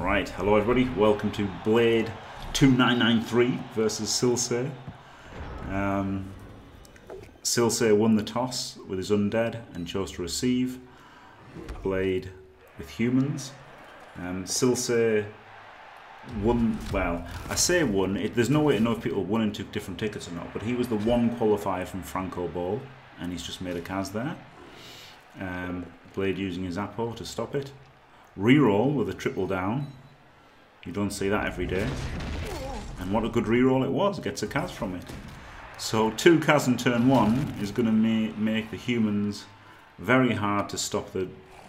Right, hello everybody, welcome to Blade 2993 versus Silsei. Silsei won the toss with his undead and chose to receive. Blade with humans. Silsei won, well, I say won, there's no way to know if people won and took different tickets or not, but he was the one qualifier from Franco Bowl, and he's just made a Kaz there. Blade using his Apo to stop it. Reroll with a triple down. You don't see that every day. And what a good reroll it was, gets a Kaz from it. So two Kaz in turn one is going to make the humans very hard to stop the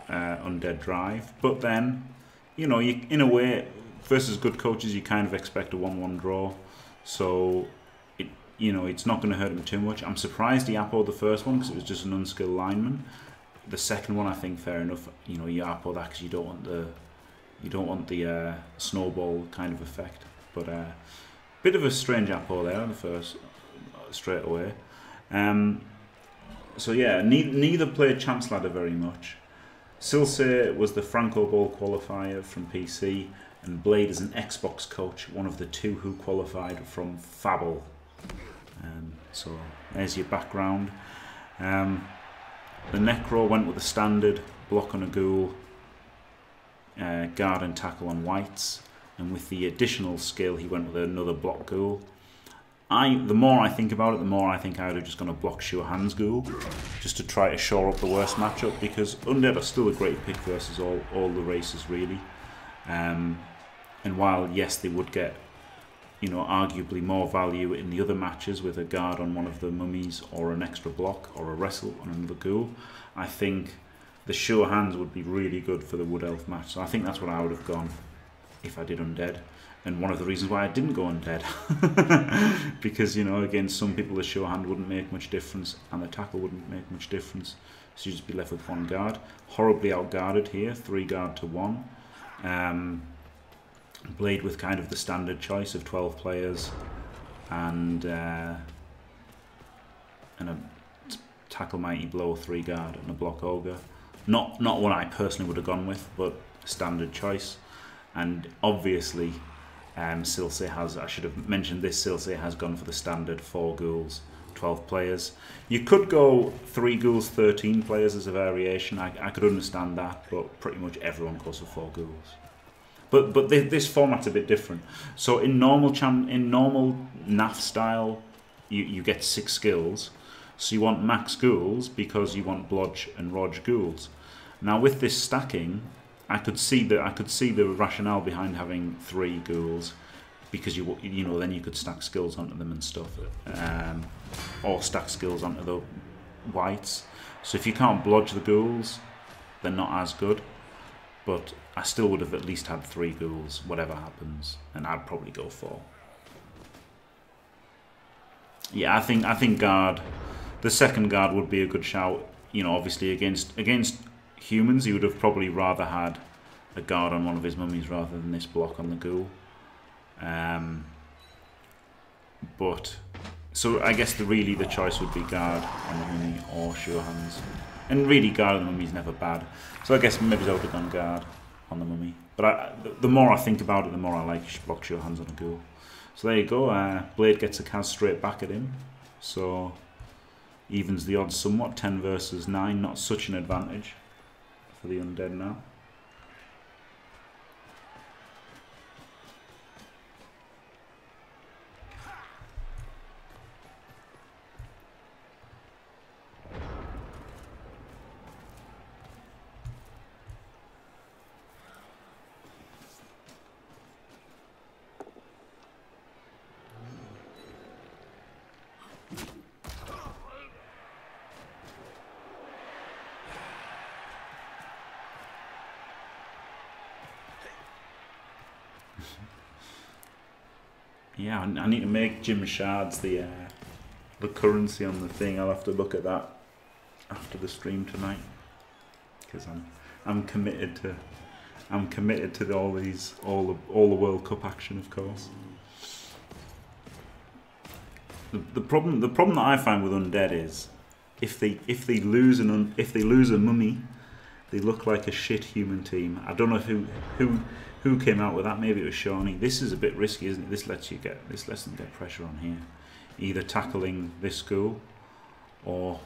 undead drive. But then, you know, in a way, versus good coaches, you kind of expect a 1-1 draw. So, you know, it's not going to hurt him too much. I'm surprised he Apo'd the first one because it was just an unskilled lineman. The second one, I think, fair enough. You know, you Apo that because you don't want the snowball kind of effect. But a bit of a strange Apo there on the first straight away. So yeah, neither played Champs Ladder very much. Silsei was the Franco Bowl qualifier from PC, and Blade is an Xbox coach, one of the two who qualified from FABBL. So there's your background. The Necro went with a standard, block on a ghoul, guard and tackle on whites, and with the additional skill he went with another block ghoul. The more I think about it, the more I think I would have just gone a block sure hands ghoul, just to try to shore up the worst matchup, because undead are still a great pick versus all the races really. And while yes they would get, you know, arguably more value in the other matches with a guard on one of the mummies or an extra block or a wrestle on another ghoul, I think the sure hands would be really good for the wood elf match. So I think that's what I would have gone if I did undead. And one of the reasons why I didn't go undead. Because, you know, against some people the sure hand wouldn't make much difference and the tackle wouldn't make much difference. So you'd just be left with one guard. Horribly outguarded here, 3 guard to 1. Blade with kind of the standard choice of 12 players and a tackle mighty blow, 3 guard and a block ogre. Not what I personally would have gone with, but standard choice. And obviously, Silsei has, I should have mentioned this, Silsei has gone for the standard 4 ghouls, 12 players. You could go 3 ghouls, 13 players as a variation. I could understand that, but pretty much everyone goes for 4 ghouls. But this format's a bit different. So in normal NAF style, you get 6 skills. So you want max ghouls because you want blodge and rog ghouls. Now with this stacking, I could see the rationale behind having 3 ghouls, because you know then you could stack skills onto them and stuff, or stack skills onto the whites. So if you can't blodge the ghouls, they're not as good. But I still would have at least had 3 ghouls, whatever happens, and I'd probably go 4. Yeah, I think guard, the second guard would be a good shout. You know, obviously against humans, he would have probably rather had a guard on one of his mummies rather than this block on the ghoul. But so I guess really the choice would be guard on the mummy or sure hands. And really, guard on the mummy is never bad. So I guess maybe I would have gone guard on the mummy. But the more I think about it, the more I like block your hands on a ghoul. So there you go. Blade gets a Kaz straight back at him. So evens the odds somewhat. 10 versus 9. Not such an advantage for the undead now. Yeah, I need to make gym shards the currency on the thing. I'll have to look at that after the stream tonight, because I'm committed to all the World Cup action, of course. The problem that I find with undead is if they lose a mummy, They look like a shit human team. I don't know who came out with that. Maybe it was Shawnee. This is a bit risky, isn't it? This lets you get, this lets them get pressure on here. Either tackling this goal or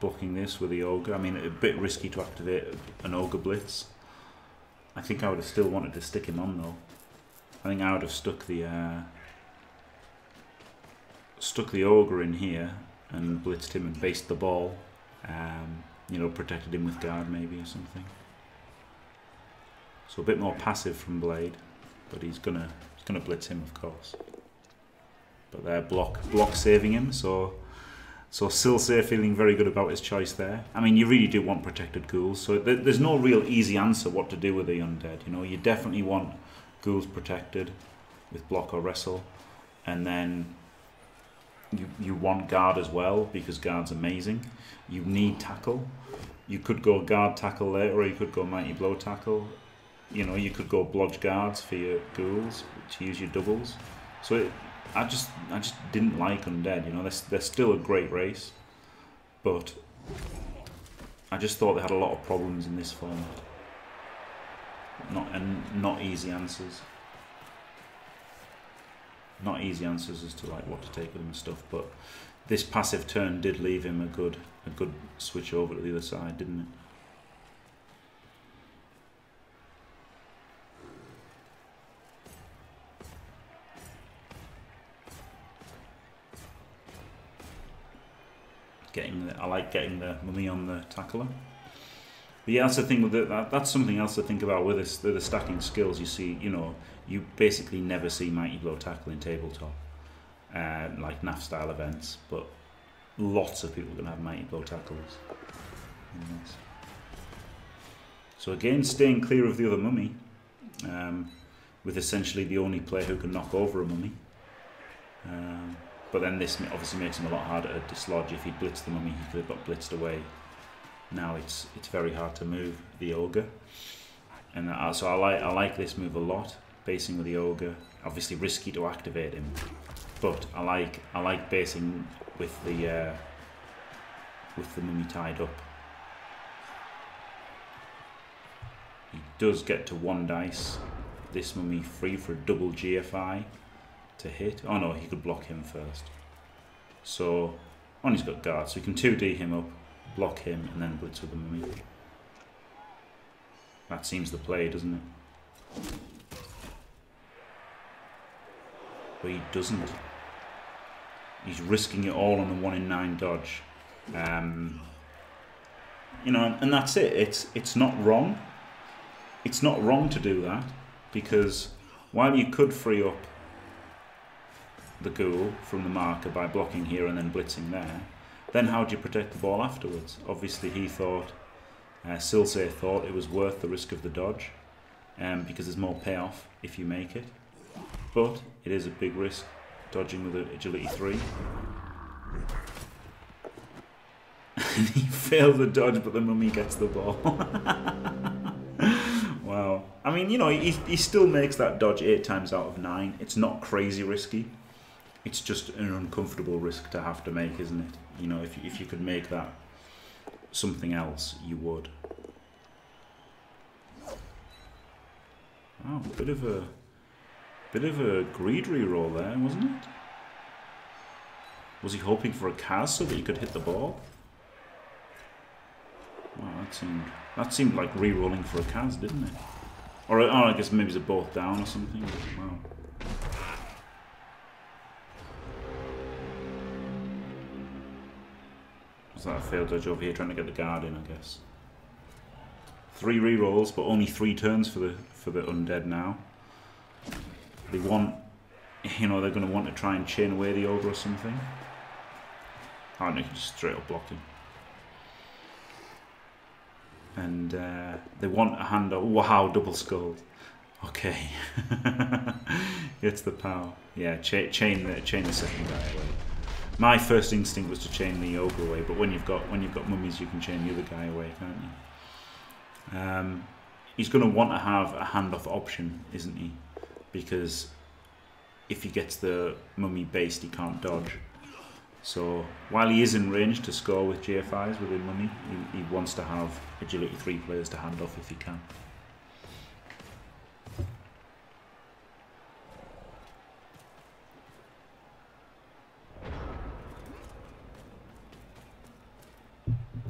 blocking this with the Ogre. I mean, a bit risky to activate an Ogre Blitz. I think I would have still wanted to stick him on though. I think I would have stuck the Ogre in here and blitzed him and based the ball. You know, protected him with guard maybe or something. So a bit more passive from Blade, but he's gonna blitz him of course. But there, block saving him. So Silsei feeling very good about his choice there. I mean, you really do want protected ghouls. So there's no real easy answer what to do with the undead. You know, you definitely want ghouls protected with block or wrestle, and then you want guard as well because guard's amazing. You need tackle. You could go guard tackle later, or you could go mighty blow tackle. You know, you could go blodge guards for your ghouls to use your doubles. So I just didn't like undead. You know, they're still a great race, but I just thought they had a lot of problems in this format. Not easy answers. Not easy answers as to like what to take with him and stuff. But this passive turn did leave him a good switch over to the other side, didn't it? I like getting the mummy on the tackler. But yeah, that's the thing with that's something else to think about with this, the stacking skills. You see, you know, you basically never see mighty blow tackle in tabletop, like NAF style events. But lots of people are gonna have mighty blow tacklers. So again, staying clear of the other mummy, with essentially the only player who can knock over a mummy. But then this obviously makes him a lot harder to dislodge. If he'd blitzed the mummy, he could have got blitzed away. Now it's very hard to move the Ogre. And so I like this move a lot, basing with the Ogre. Obviously risky to activate him, but I like basing with the mummy tied up. He does get to one dice. This mummy free for a double GFI. To hit. Oh no, he could block him first. So, and he's got guard, so you can 2D him up, block him, and then blitz with the mummy. That seems the play, doesn't it? But he doesn't. He's risking it all on the 1 in 9 dodge. You know, and that's it. It's not wrong. It's not wrong to do that, because while you could free up the ghoul from the marker by blocking here and then blitzing there, then how do you protect the ball afterwards? Obviously he thought, Silsei thought it was worth the risk of the dodge, because there's more payoff if you make it, but it is a big risk dodging with an agility 3. He failed the dodge, but the mummy gets the ball. Wow. I mean, you know, he still makes that dodge 8 times out of 9. It's not crazy risky. It's just an uncomfortable risk to have to make, isn't it? You know, if you could make that something else, you would. Wow, bit of a greed reroll there, wasn't it? Was he hoping for a cast so that he could hit the ball? Wow, that seemed like rerolling for a cast, didn't it? Or I guess maybe it's a both down or something. Wow. So that failed dodge over here, trying to get the guard in, I guess. 3 re-rolls, but only 3 turns for the undead now. They want, you know, they're going to want to try and chain away the Ogre or something. Oh, and they can just straight up block him. And they want a handover. Wow, double scold. Okay, it's the power. Yeah, chain the second guy away. My first instinct was to chain the Ogre away, but when you've got mummies, you can chain the other guy away, can't you? He's going to want to have a handoff option, isn't he? Because if he gets the mummy based, he can't dodge. So while he is in range to score with J5s within money, he wants to have agility 3 players to hand off if he can.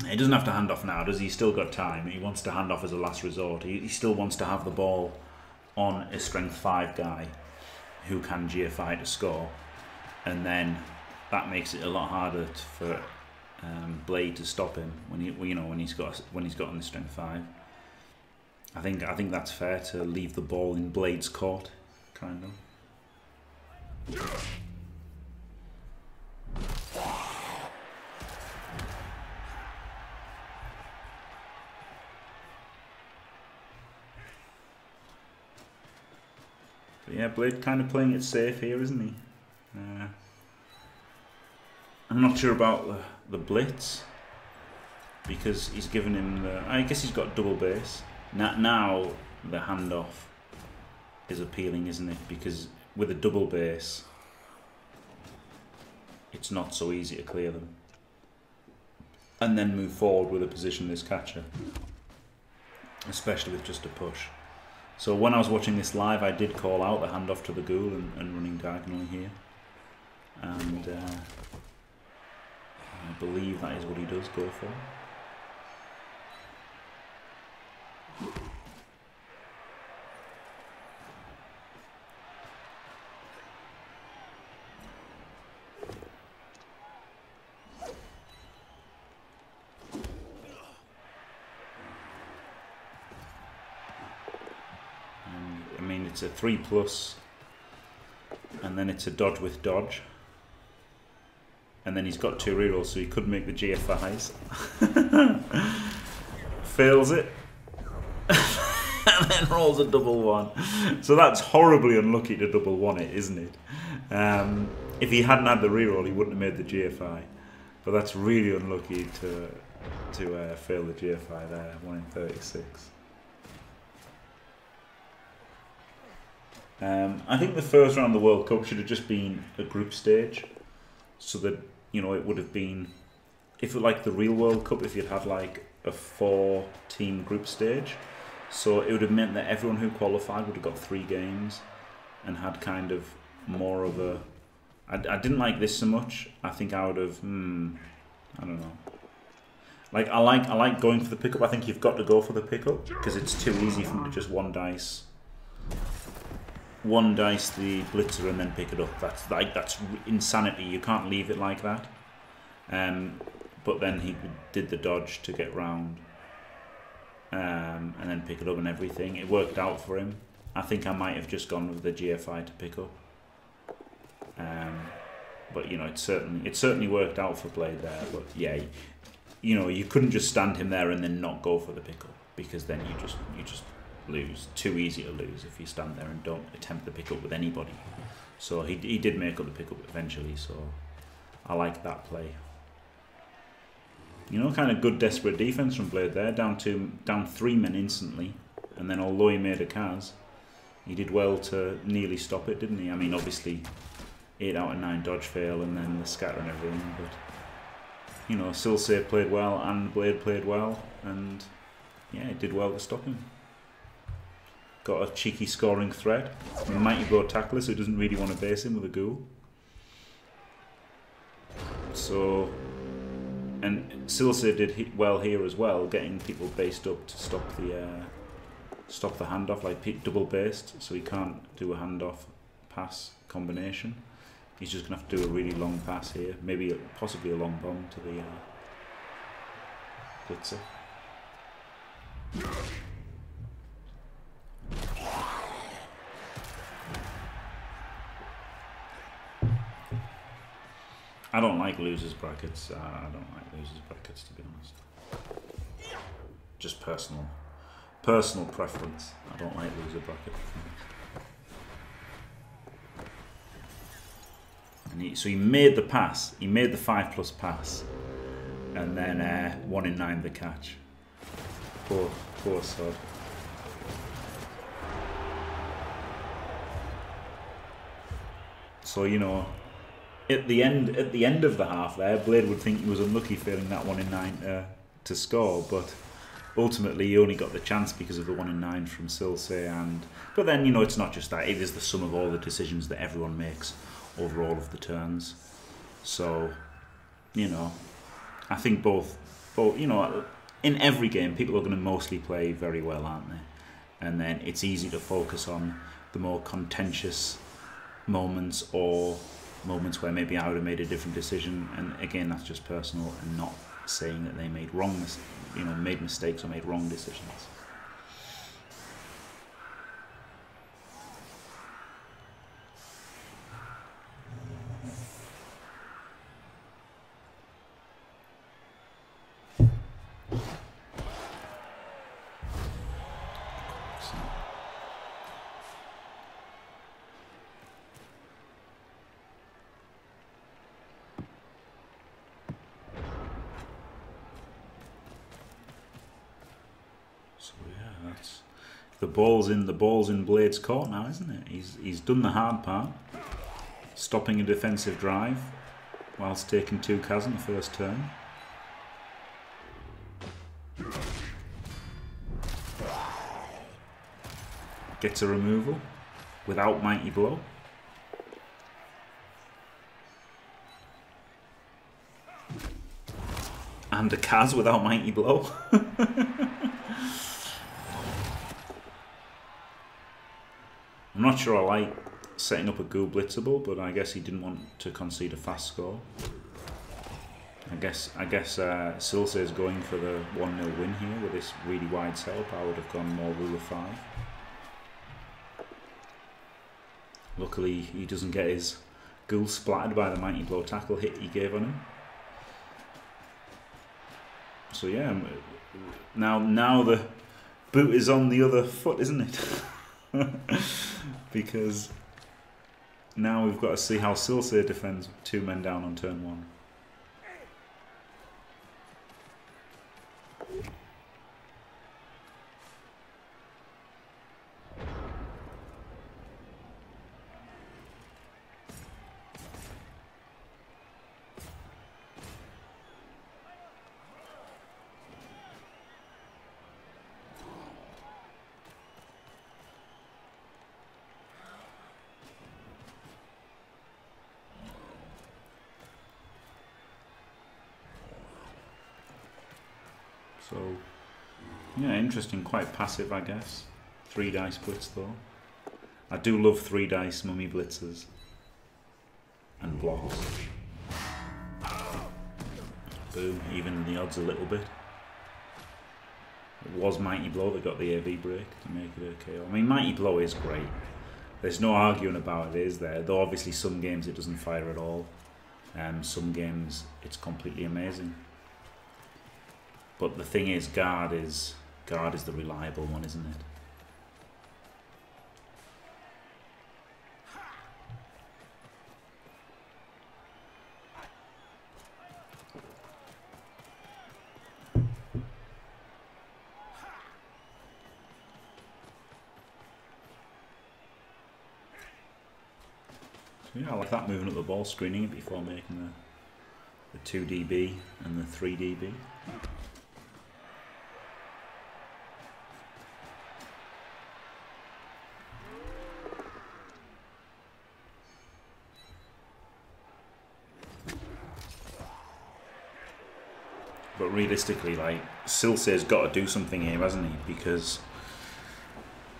He doesn't have to hand off now, does he? He's still got time. He wants to hand off as a last resort. He still wants to have the ball on a strength 5 guy who can GFI to score, and then that makes it a lot harder for Blade to stop him when he, you know, when he's got on the strength 5. I think that's fair to leave the ball in Blade's court, kind of. Yeah, Blade kind of playing it safe here, isn't he? I'm not sure about the blitz, because he's given him the... I guess he's got double base. Now the handoff is appealing, isn't it? Because with a double base, it's not so easy to clear them and then move forward with a positionless catcher, especially with just a push. So when I was watching this live, I did call out the handoff to the Ghoul and running diagonally here. And I believe that is what he does go for. It's a 3+, and then it's a dodge with dodge, and then he's got 2 rerolls, so he could make the GFIs. Fails it, and then rolls a double 1. So that's horribly unlucky to double 1 it, isn't it? If he hadn't had the reroll, he wouldn't have made the GFI. But that's really unlucky to fail the GFI there, 1 in 36. I think the first round of the World Cup should have just been a group stage, so that, you know, it would have been, if it, like the real World Cup, if you'd had like a 4-team group stage, so it would have meant that everyone who qualified would have got 3 games and had kind of more of a... I didn't like this so much. I think I would have, I don't know. Like I like going for the pickup. I think you've got to go for the pickup because it's too easy for me to just one dice the blitzer and then pick it up. That's like, that's insanity. You can't leave it like that. But then he did the dodge to get round, and then pick it up and everything. It worked out for him. I think I might have just gone with the GFI to pick up. But you know, it certainly worked out for Blade there. But yeah, you know, you couldn't just stand him there and then not go for the pickup, because then you just lose. Too easy to lose if you stand there and don't attempt the pickup with anybody. So he did make up the pickup eventually, so I like that play. You know, kind of good desperate defense from Blade there, down 3 men instantly, and then although he made a Kaz, he did well to nearly stop it, didn't he? I mean, obviously 8 out of 9 dodge fail and then the scatter and everything, but you know, Silsei played well and Blade played well, and yeah, he did well to stop him. Got a cheeky scoring threat. A mighty broad tackler, so he doesn't really want to base him with a Ghoul. So, and Silsei did well here as well, getting people based up to stop the handoff, like double based, so he can't do a handoff pass combination. He's just gonna have to do a really long pass here, maybe possibly a long bomb to the blitzer. I don't like losers brackets. I don't like losers brackets, to be honest. Just personal preference. I don't like loser brackets. And so he made the pass. He made the 5+ pass, and then 1 in 9 the catch. Poor sod. So you know. at the end of the half there, Blade would think he was unlucky failing that 1 in 9 to score, but ultimately he only got the chance because of the 1 in 9 from Silsei. But then, you know, it's not just that, it is the sum of all the decisions that everyone makes over all of the turns. So, you know, I think both, you know, in every game people are going to mostly play very well, aren't they? And then it's easy to focus on the more contentious moments, or moments where maybe I would have made a different decision. And again, that's just personal and not saying that they made wrong, you know, made mistakes or made wrong decisions. The ball's in Blade's court now, isn't it? He's done the hard part, stopping a defensive drive whilst taking 2 Kaz in the first turn. Gets a removal without Mighty Blow. And a Kaz without Mighty Blow. I'm not sure I like setting up a Ghoul Blitzable, but I guess he didn't want to concede a fast score. I guess Silsei is going for the 1-0 win here with this really wide setup. I would have gone more rule of 5. Luckily, he doesn't get his Ghoul splattered by the Mighty Blow tackle hit he gave on him. So yeah, now the boot is on the other foot, isn't it? Because now we've got to see how Silsei defends 2 men down on turn 1. So, yeah, interesting, quite passive, I guess. 3-dice blitz, though. I do love 3-dice mummy blitzers. And blocks. Boom, even the odds a little bit. It was Mighty Blow that got the AV break to make it a KO. I mean, Mighty Blow is great. There's no arguing about it, is there? Though, obviously, some games it doesn't fire at all. And some games it's completely amazing. But the thing is, guard is the reliable one, isn't it? So yeah, I like that, moving up the ball, screening it before making the 2DB and the 3DB. But realistically, like, Silsei's got to do something here, hasn't he? Because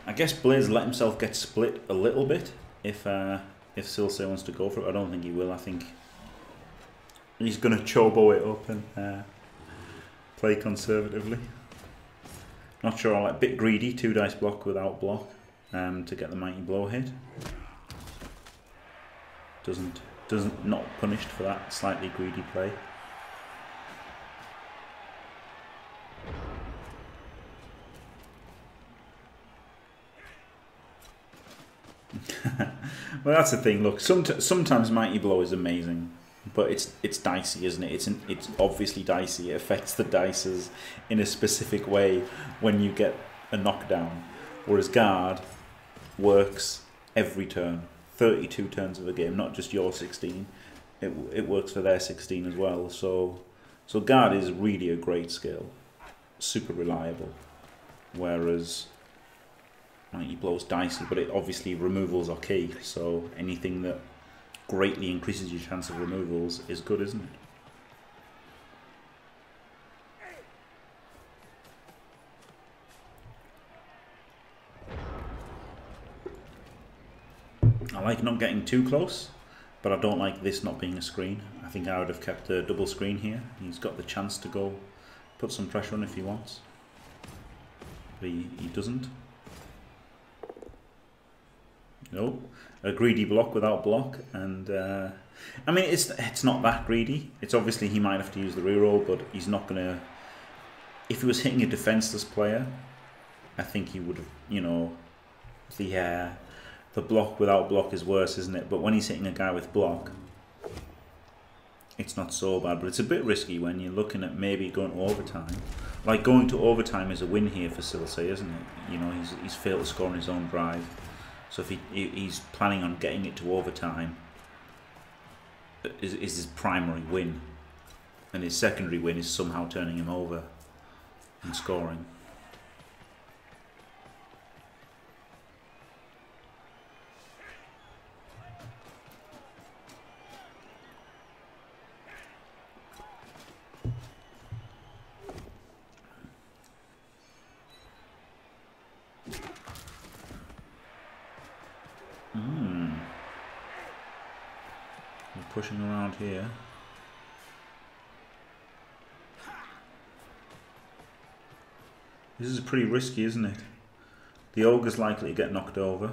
I guess Blade's let himself get split a little bit. If Silsei wants to go for it, I don't think he will. I think he's going to chobo it up and play conservatively. Not sure. I like a bit greedy. 2-dice block without block to get the Mighty Blow hit. Doesn't not punished for that slightly greedy play. Well, that's the thing. Look, sometimes Mighty Blow is amazing, but it's dicey, isn't it? It's obviously dicey. It affects the dicers in a specific way when you get a knockdown. Whereas guard works every turn, 32 turns of a game, not just your 16. it works for their 16 as well. So guard is really a great skill, super reliable, whereas like, he blows dice, but it obviously removals are key, so anything that greatly increases your chance of removals is good, isn't it? I like not getting too close, but I don't like this not being a screen. I think I would have kept a double screen here. He's got the chance to go put some pressure on if he wants, but he doesn't. Nope. A greedy block without block, and I mean it's not that greedy. It's obviously he might have to use the reroll, but he's not gonna. If he was hitting a defenseless player, I think he would have, you know, the block without block is worse, isn't it? But when he's hitting a guy with block, it's not so bad. But it's a bit risky when you're looking at maybe going to overtime. Like, going to overtime is a win here for Silsei, isn't it? You know, he's failed to score on his own drive. So if he's planning on getting it to overtime, is his primary win. And his secondary win is somehow turning him over and scoring. Pushing around here. This is pretty risky, isn't it? The ogre's likely to get knocked over.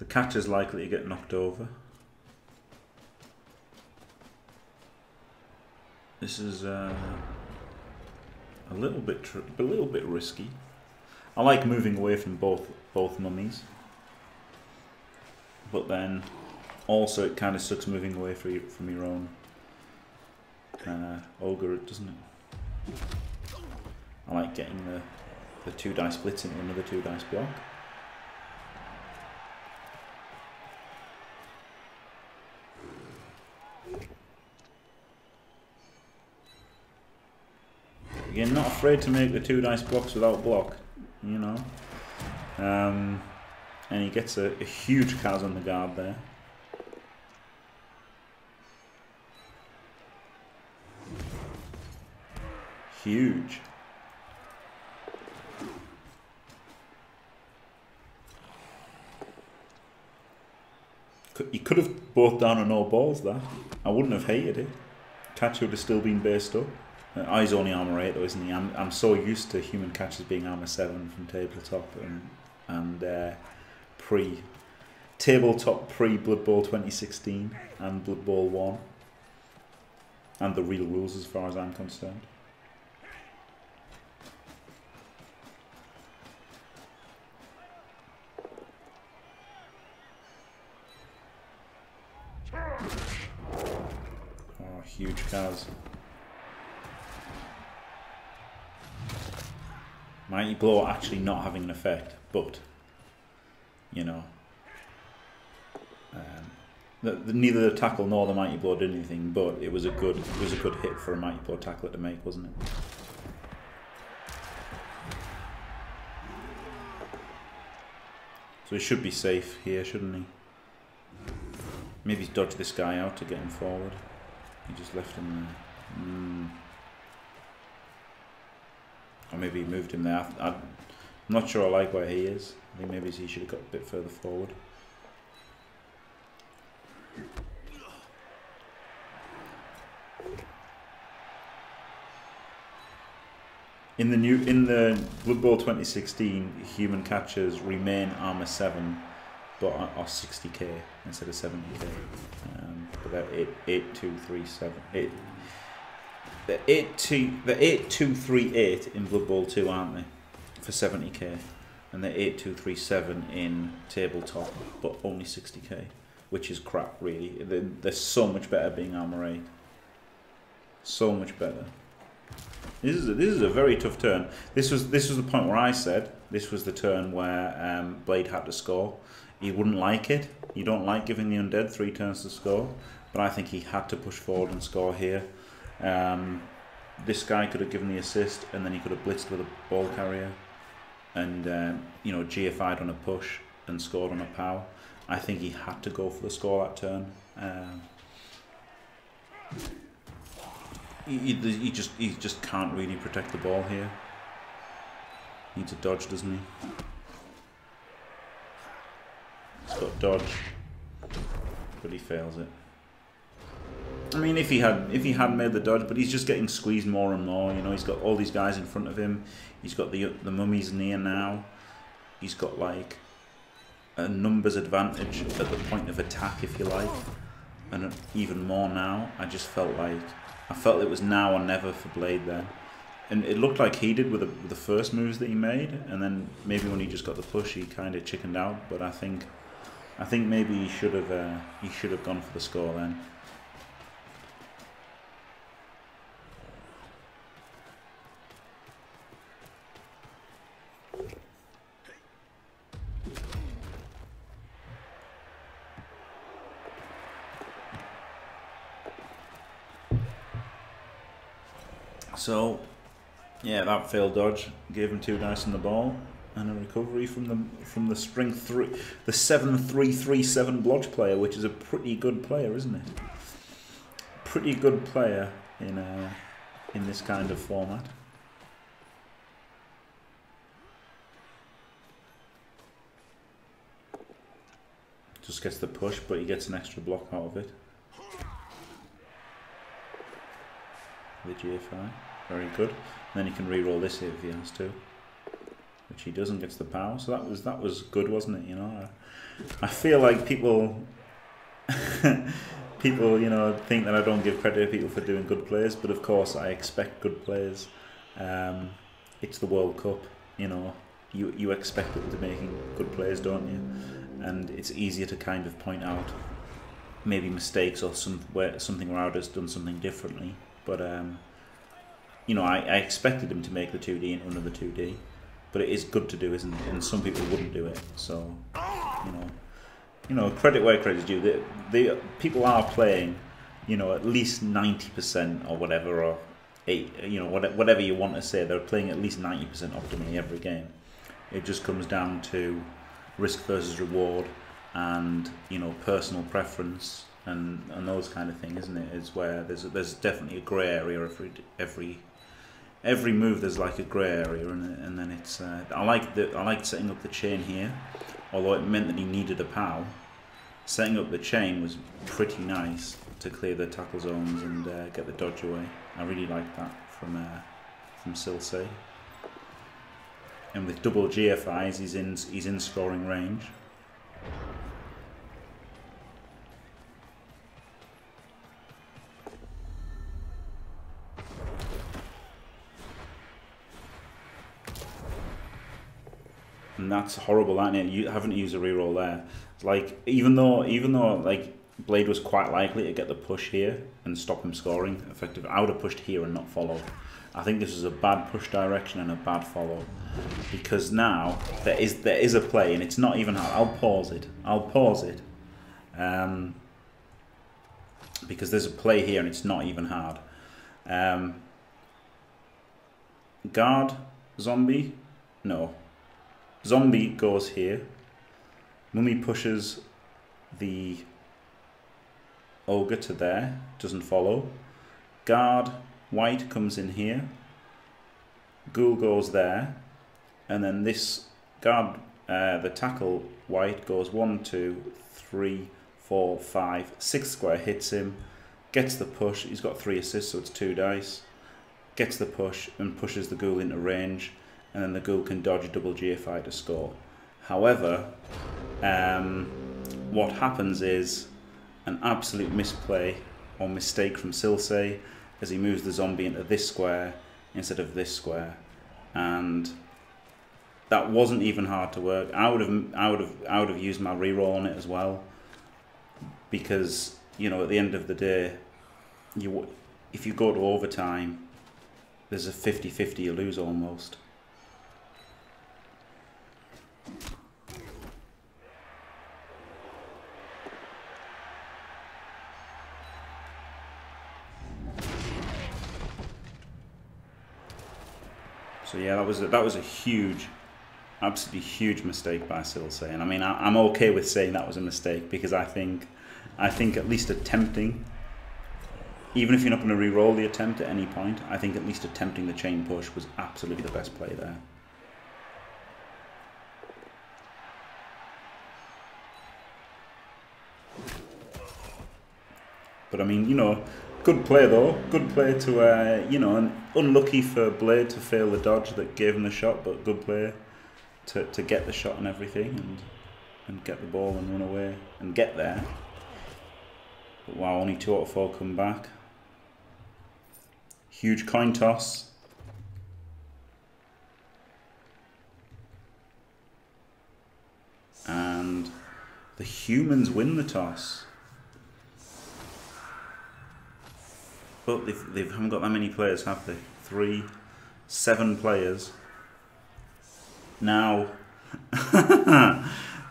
The catcher's likely to get knocked over. This is a little bit risky. I like moving away from both mummies, but then. Also, it kind of sucks moving away from your own ogre, doesn't it? I like getting the two dice splits into another two dice block. Again, not afraid to make the two dice blocks without block, you know. And he gets a huge Kaz on the guard there. Huge. You could have both down and no balls there. I wouldn't have hated it. Catch would have still been based up. He's only armor 8 though, isn't he? I'm so used to human catches being armor 7 from tabletop and pre Blood Bowl 2016 and Blood Bowl 1 and the real rules as far as I'm concerned. Huge cars. Mighty blow actually not having an effect, but you know, neither the tackle nor the mighty blow did anything. But it was a good hit for a mighty blow tackler to make, wasn't it? So he should be safe here, shouldn't he? Maybe dodge this guy out to get him forward. He just left him there. Or maybe he moved him there. I'm not sure I like where he is. I think maybe he should have got a bit further forward. In the Blood Bowl 2016, human catchers remain armor 7, but are 60k instead of 70k. But that 8, 2, 3, 7, 8. The 8, 2, 3, 8 in Blood Bowl 2, aren't they? For 70k, and the 8, 2, 3, 7 in tabletop, but only 60k, which is crap, really. They're so much better being armor 8. So much better. This is a very tough turn. This was the point where I said this was the turn where Blade had to score. You wouldn't like it. You don't like giving the undead 3 turns to score, but I think he had to push forward and score here. This guy could have given the assist, and then he could have blitzed with a ball carrier and you know, GFI'd on a push and scored on a power. I think he had to go for the score that turn. He just can't really protect the ball here. Needs a dodge, doesn't he? He's got dodge, but he fails it. I mean, if he had made the dodge, but he's just getting squeezed more and more. You know, he's got all these guys in front of him. He's got the mummy's near now. He's got like a numbers advantage at the point of attack, if you like, and even more now. I just felt like it was now or never for Blade then. And it looked like he did with the first moves that he made, and then maybe when he just got the push, he kind of chickened out. But I think maybe he should have gone for the score then. So, yeah, that failed dodge gave him 2 dice in the ball, and a recovery from the string 3, the 7-3-3-7 Blodge player, which is a pretty good player, isn't it? Pretty good player in this kind of format. Just gets the push, but he gets an extra block out of it. The GFI, very good. And then he can re-roll this here if he has to, which he doesn't. Gets the power, so that was good, wasn't it? You know, I feel like people, you know, think that I don't give credit to people for doing good plays, but of course I expect good plays. It's the World Cup, you know. You expect people to making good plays, don't you? And it's easier to kind of point out maybe mistakes or something where I'd have done something differently. But, you know, I expected him to make the 2D and another 2D. But it is good to do, isn't it? And some people wouldn't do it. So, you know, credit where credit's due. The people are playing, you know, at least 90% or whatever, or you know, whatever you want to say. They're playing at least 90% optimally every game. It just comes down to risk versus reward and, you know, personal preference. And those kind of thing, isn't it? Is where there's definitely a grey area. Every move there's like a grey area, and then it's I like setting up the chain here, although it meant that he needed a POW. Setting up the chain was pretty nice to clear the tackle zones and get the dodge away. I really like that from Silsei. And with double GFIs, he's in scoring range. And that's horrible, isn't it? You haven't used a reroll there. Like, even though like Blade was quite likely to get the push here and stop him scoring effectively, I would have pushed here and not followed. I think this was a bad push direction and a bad follow, because now there is a play, and it's not even how I'll pause it. Because there's a play here and it's not even hard. Guard zombie, no. Zombie goes here. Mummy pushes the ogre to there. Doesn't follow. Guard white comes in here. Ghoul goes there. And then this guard, the tackle white, goes 1, 2, 3, 4, 5, 6 square, hits him. Gets the push. He's got 3 assists, so it's 2 dice. Gets the push and pushes the ghoul into range. And then the ghoul can dodge a double GFI to score. However, what happens is an absolute misplay or mistake from Silsei as he moves the zombie into this square instead of this square, and that wasn't even hard to work. I would have used my reroll on it as well, because you know at the end of the day, if you go to overtime, there's a 50-50 you lose almost. So yeah, that was a huge, absolutely huge mistake by Silsei. And I mean, I'm okay with saying that was a mistake, because I think at least attempting, even if you're not going to re-roll the attempt at any point, I think at least attempting the chain push was absolutely the best play there. But I mean, you know, good play though. Good play to, you know, and unlucky for Blade to fail the dodge that gave him the shot, but good play to get the shot and everything, and get the ball and run away and get there. But wow, only 2 out of 4 come back. Huge coin toss. And the humans win the toss. But they haven't got that many players, have they? 7 players. Now,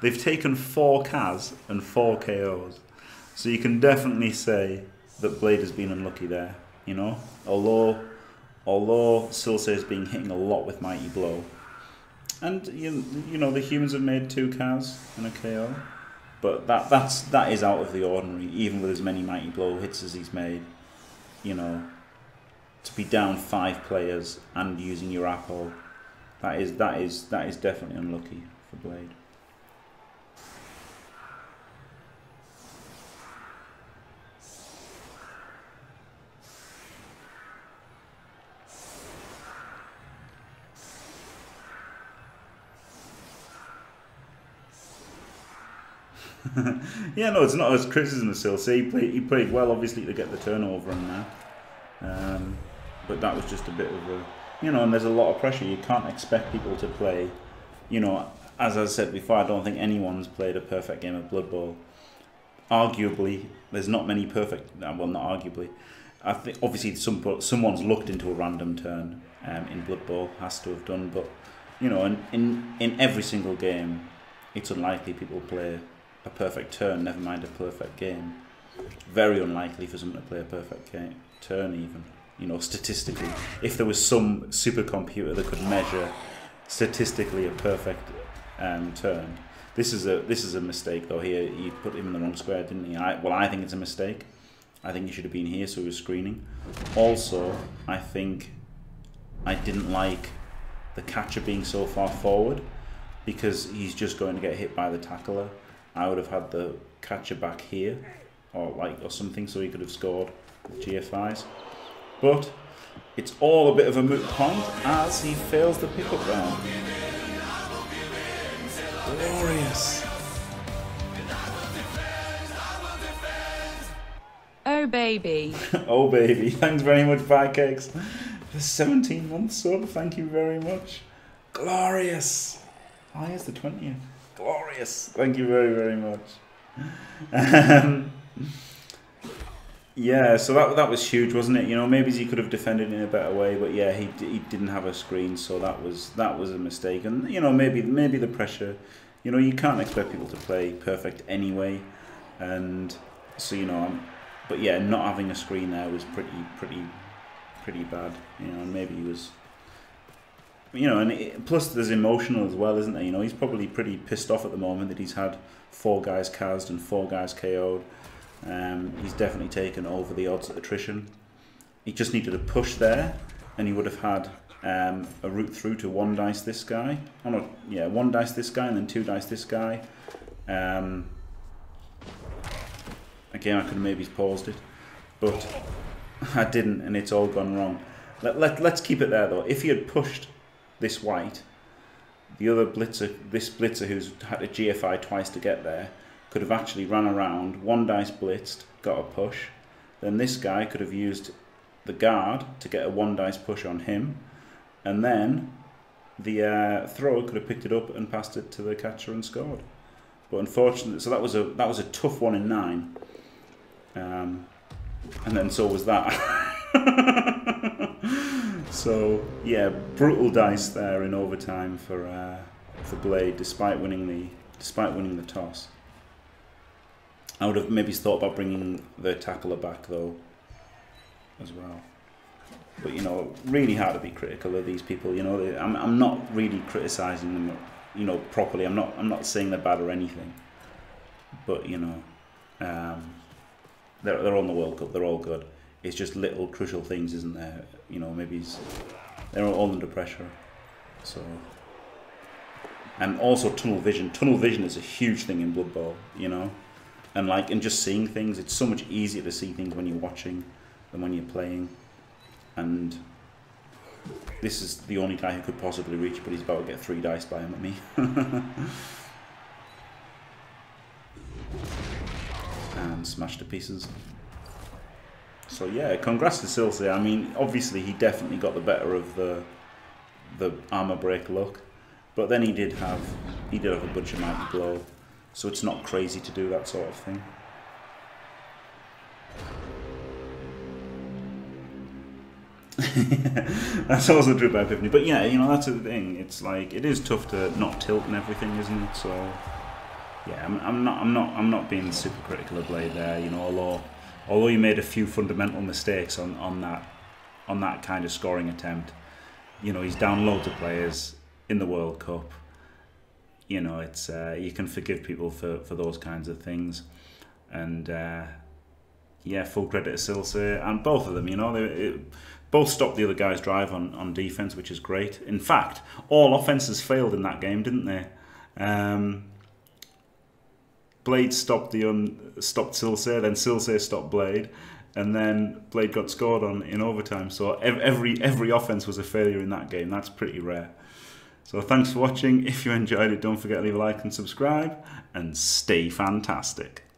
they've taken 4 Kaz and 4 KOs. So you can definitely say that Blade has been unlucky there, you know? Although Silsei has been hitting a lot with Mighty Blow. And, you know, the humans have made 2 Kaz and a KO. But that is out of the ordinary, even with as many Mighty Blow hits as he's made. You know, to be down 5 players and using your apple, that is definitely unlucky for Blade. Yeah, no, it's not as criticism of Silsei. He played well, obviously, to get the turnover and that. But that was just a bit of a, you know, and there's a lot of pressure. You can't expect people to play, you know, as I said before, I don't think anyone's played a perfect game of Blood Bowl. Arguably, there's not many perfect, well, not arguably. I think, obviously, someone's looked into a random turn in Blood Bowl, has to have done, but, you know, in every single game, it's unlikely people play a perfect turn, never mind a perfect game. Very unlikely for someone to play a perfect game, turn even, you know, statistically. If there was some supercomputer that could measure statistically a perfect turn. This is a mistake though. Here he put him in the wrong square, didn't he? Well, I think it's a mistake. I think he should have been here, so he was screening. Also, I think I didn't like the catcher being so far forward, because he's just going to get hit by the tackler. I would have had the catcher back here, or something, so he could have scored with GFIs. But it's all a bit of a moot point as he fails the pickup round. Glorious. Oh baby. Oh baby. Thanks very much, Bycakes, for 17 months sub. Thank you very much. Glorious. Oh, here's the 20th. Glorious. Thank you very, very much. Yeah, so that was huge, wasn't it? You know, maybe he could have defended in a better way, but yeah, he didn't have a screen, so that was a mistake. And you know, maybe the pressure. You know, you can't expect people to play perfect anyway, and so you know, but yeah, not having a screen there was pretty bad. You know, maybe he was. You know, and plus there's emotional as well, isn't there? You know, he's probably pretty pissed off at the moment that he's had 4 guys Kaz'd and 4 guys KO'd. He's definitely taken over the odds at attrition. He just needed a push there, and he would have had a route through to 1 dice this guy. Oh no, yeah, 1 dice this guy and then 2 dice this guy. Again, I could have maybe paused it, but I didn't, and it's all gone wrong. Let's keep it there though. If he had pushed this white, the other blitzer, this blitzer who's had a GFI twice to get there, could have actually ran around, 1 dice blitzed, got a push, then this guy could have used the guard to get a 1 dice push on him, and then the thrower could have picked it up and passed it to the catcher and scored. But unfortunately, so that was a tough 1 in 9, and then so was that. So yeah, brutal dice there in overtime for Blade, despite winning the toss. I would have maybe thought about bringing the tackler back though, as well. But, you know, really hard to be critical of these people. You know, I'm not really criticising them, you know, properly. I'm not saying they're bad or anything. But, you know, they're on the World Cup. They're all good. It's just little crucial things, isn't there? You know, maybe they're all under pressure. So, and also tunnel vision. Tunnel vision is a huge thing in Blood Bowl, you know, and just seeing things. It's so much easier to see things when you're watching than when you're playing. And this is the only guy who could possibly reach, but he's about to get 3 dice by him at me. And smashed to pieces. So yeah, congrats to Silsei. I mean, obviously he definitely got the better of the armor break look, but then he did have a bunch of mighty blow, so it's not crazy to do that sort of thing. That's also true by Epiphany. But yeah, you know, that's the thing. It's like, it is tough to not tilt and everything, isn't it? So yeah, I'm not being super critical of Blade there, you know, although you made a few fundamental mistakes on that kind of scoring attempt. You know, he's down loads of players in the World Cup. You know, it's you can forgive people for those kinds of things. And yeah, full credit to Silsei and both of them. You know, both stopped the other guy's drive on defense, which is great. In fact, all offenses failed in that game, didn't they? Blade stopped Silsei, then Silsei stopped Blade, and then Blade got scored on in overtime. So every offense was a failure in that game. That's pretty rare. So thanks for watching. If you enjoyed it, don't forget to leave a like and subscribe, and stay fantastic.